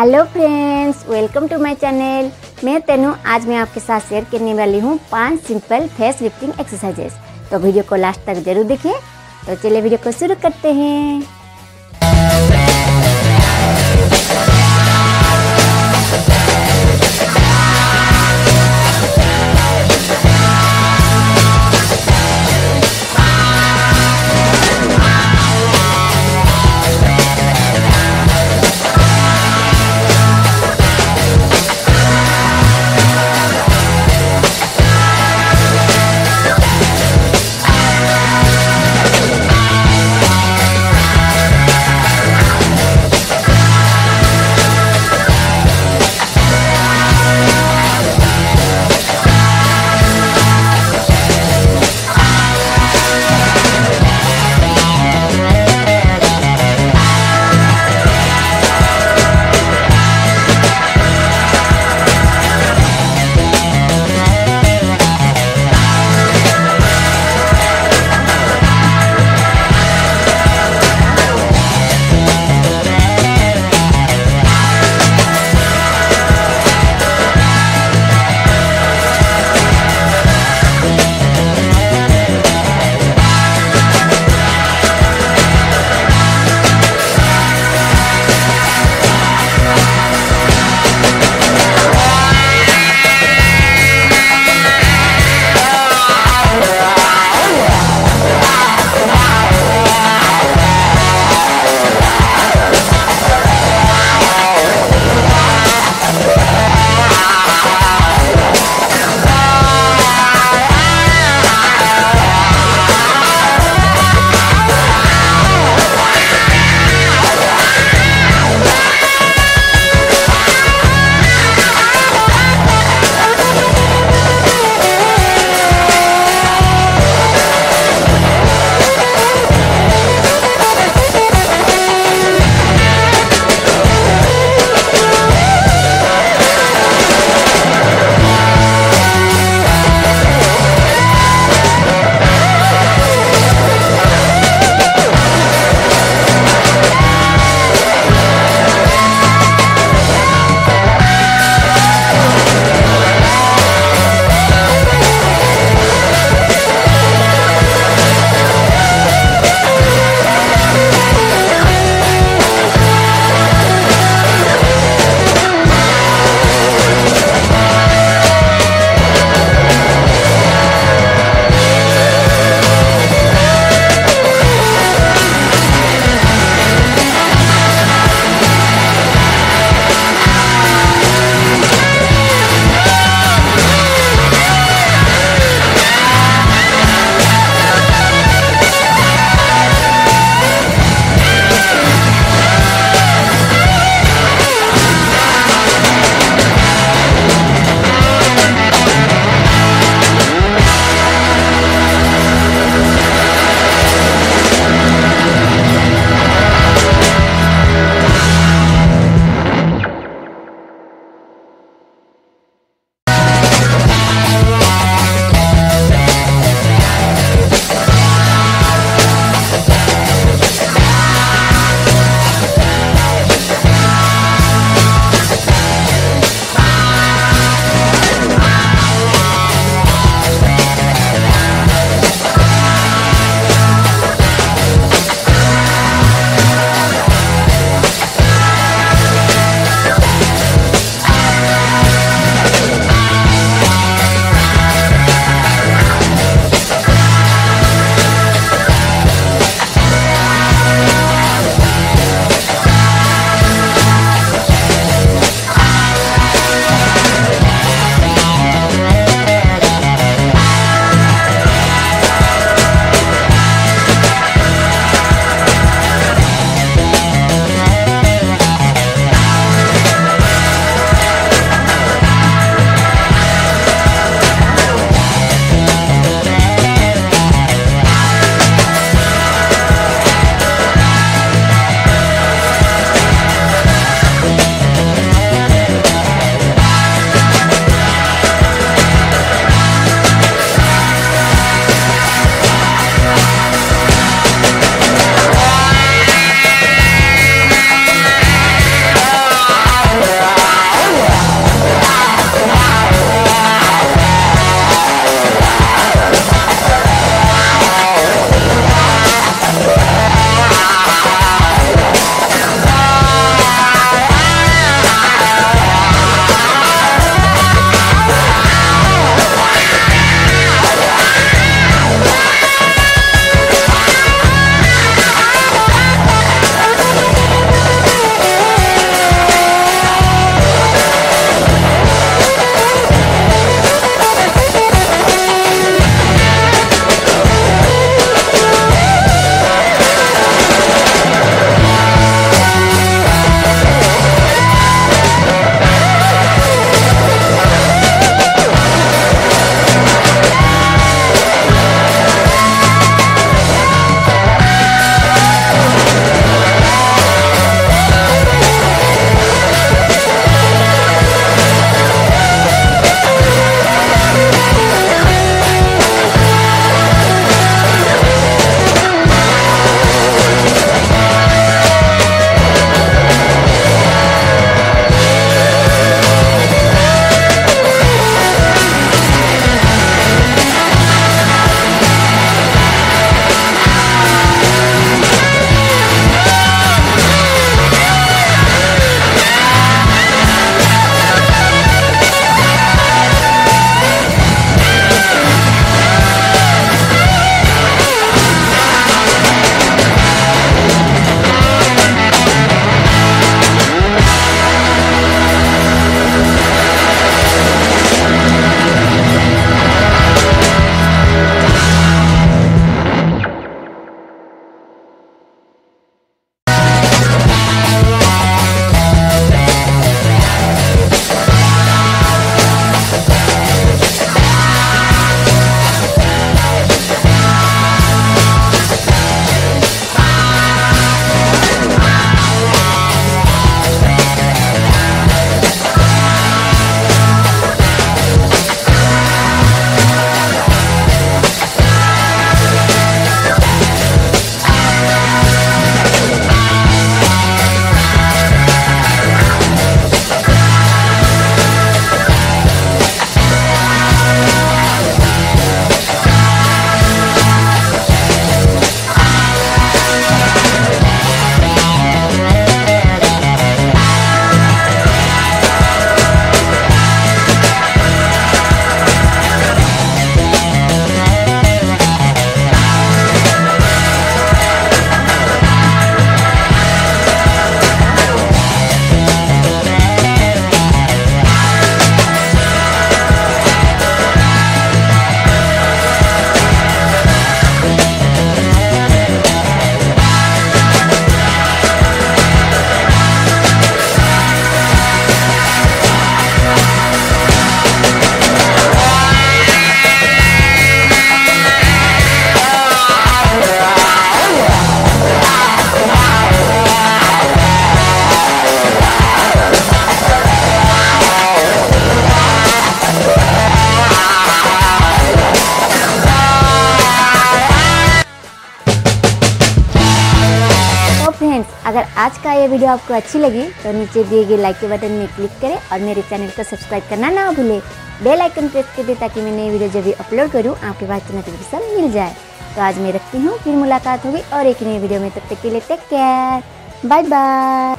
Hello friends, welcome to my channel. मैं तनु। आज मैं आपके साथ शेयर करने वाली हूँ 5 सिंपल फेस लिफ्टिंग एक्सरसाइजेस। तो वीडियो को लास्ट तक जरूर देखें। तो चलिए वीडियो को शुरू करते हैं। अगर आज का ये वीडियो आपको अच्छी लगी तो नीचे दिए गए लाइक के बटन में क्लिक करें और मेरे चैनल को सब्सक्राइब करना ना भूलें। बेल आइकन प्रेस कर दें ताकि मैं नई वीडियो जब भी अपलोड करूँ आपके पास नोटिफिकेशन मिल जाए। तो आज मैं रखती हूँ, फिर मुलाकात होगी और एक नई वीडियो में। तब तक के लिए टेक केयर, बाय बाय।